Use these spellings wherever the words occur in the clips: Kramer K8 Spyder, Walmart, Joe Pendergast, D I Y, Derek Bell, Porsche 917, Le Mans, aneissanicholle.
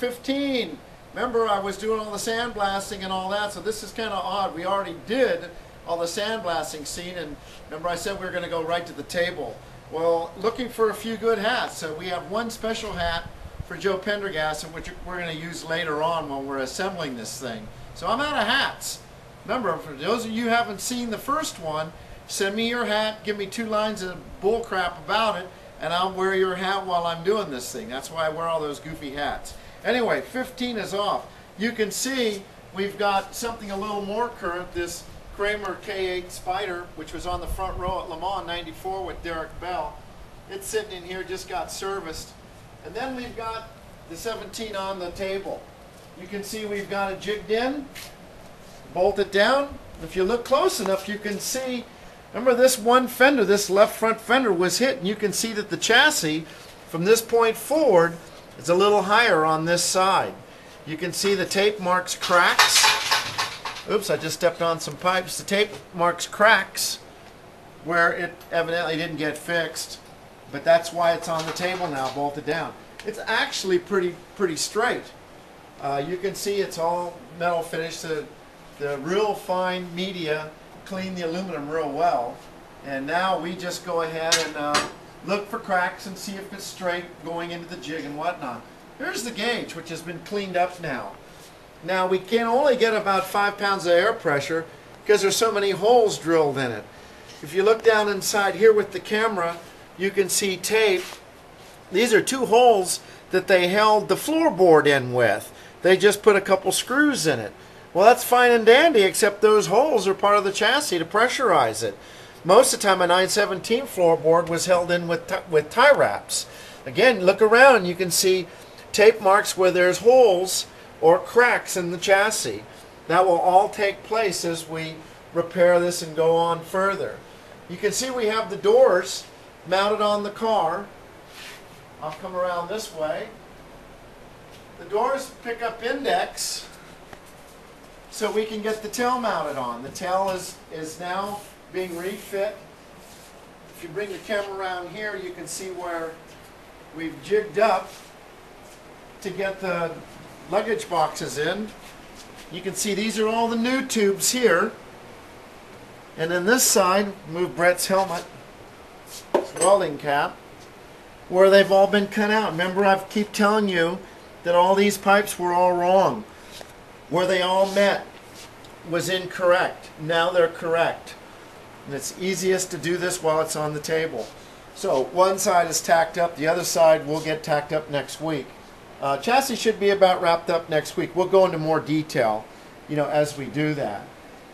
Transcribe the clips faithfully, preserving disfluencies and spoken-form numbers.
fifteen. Remember, I was doing all the sandblasting and all that, so this is kind of odd. We already did all the sandblasting scene, and remember I said we were going to go right to the table. Well, looking for a few good hats. So we have one special hat for Joe Pendergast, which we're going to use later on when we're assembling this thing. So I'm out of hats. Remember, for those of you who haven't seen the first one, send me your hat, give me two lines of bull crap about it, and I'll wear your hat while I'm doing this thing. That's why I wear all those goofy hats. Anyway, fifteen is off. You can see we've got something a little more current, this Kramer K eight Spyder, which was on the front row at Le Mans ninety-four with Derek Bell. It's sitting in here, just got serviced. And then we've got the seventeen on the table. You can see we've got it jigged in, bolted down. If you look close enough, you can see, remember this one fender, this left front fender was hit, and you can see that the chassis from this point forward is a little higher on this side. You can see the tape marks cracks. Oops, I just stepped on some pipes. The tape marks cracks where it evidently didn't get fixed, but that's why it's on the table now, bolted down. It's actually pretty pretty straight. Uh, you can see it's all metal finish. The, the real fine media cleaned the aluminum real well, and now we just go ahead and uh, look for cracks and see if it's straight going into the jig and whatnot. Here's the gauge, which has been cleaned up now. Now we can only get about five pounds of air pressure because there's so many holes drilled in it. If you look down inside here with the camera, you can see tape. These are two holes that they held the floorboard in with. They just put a couple screws in it. Well, that's fine and dandy, except those holes are part of the chassis to pressurize it. Most of the time a nine seventeen floorboard was held in with, with tie wraps. Again, look around and you can see tape marks where there's holes or cracks in the chassis. That will all take place as we repair this and go on further. You can see we have the doors mounted on the car. I'll come around this way. The doors pick up index so we can get the tail mounted on. The tail is, is now being refit. If you bring the camera around here, you can see where we've jigged up to get the luggage boxes in. You can see these are all the new tubes here. And then this side, move Brett's helmet, this welding cap, where they've all been cut out. Remember, I keep telling you that all these pipes were all wrong. Where they all met was incorrect. Now they're correct. And it's easiest to do this while it's on the table. So one side is tacked up, the other side will get tacked up next week. Uh, chassis should be about wrapped up next week. We'll go into more detail, you know, as we do that.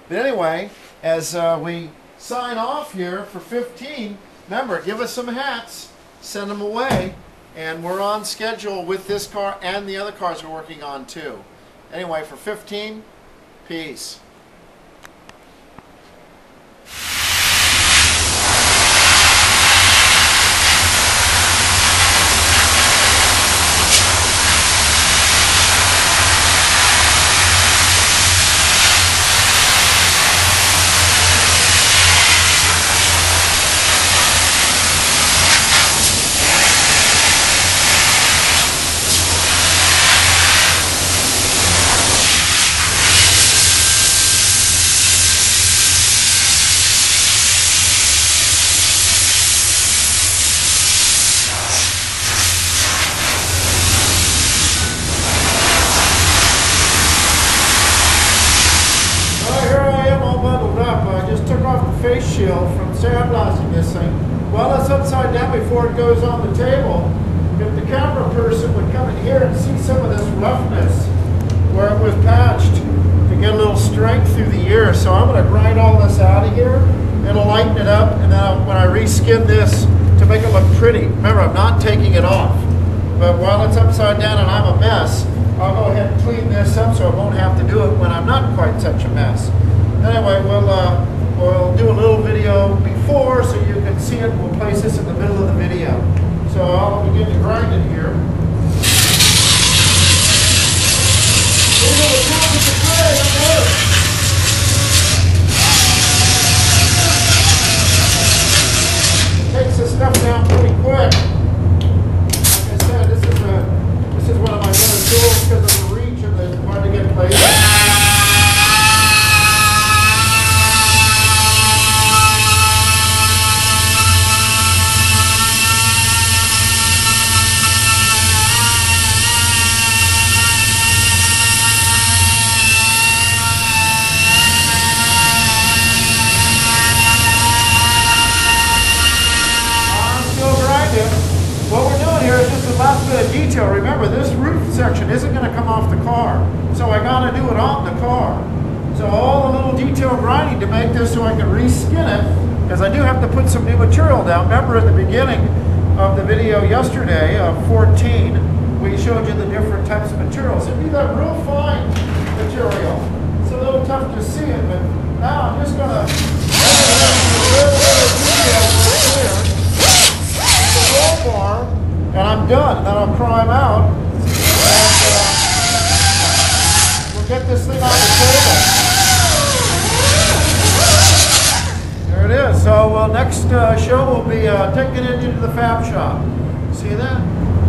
But anyway, as uh, we sign off here for fifteen, remember, give us some hats, send them away, and we're on schedule with this car and the other cars we're working on too. Anyway, for fifteen, peace. Face shield from sandblasting this thing. While it's upside down before it goes on the table, if the camera person would come in here and see some of this roughness where it was patched to get a little strength through the ear. So I'm going to grind all this out of here. It'll lighten it up, and then I'll, when I reskin this to make it look pretty. Remember, I'm not taking it off. But while it's upside down and I'm a mess, I'll go ahead and clean this up so I won't have to do it when I'm not quite such a mess. Anyway, we'll... Uh, We'll do a little video before so you can see it. We'll place this in the middle of the video. So I'll begin to grind it here. It takes this stuff down pretty quick. Like I said, this is, a, this is one of my better tools. detail. Remember, this roof section isn't going to come off the car, so I got to do it on the car. So all the little detail grinding to make this so I can reskin it, because I do have to put some new material down. Remember at the beginning of the video yesterday, of fourteen, we showed you the different types of materials. It'd be that real fine material. It's a little tough to see it, but now I'm just going to the roll bar, and I'm done. Then I'll prime out, and uh, we'll get this thing on the table. It is. So well, next uh, show will be uh, taking it into the fab shop. See that?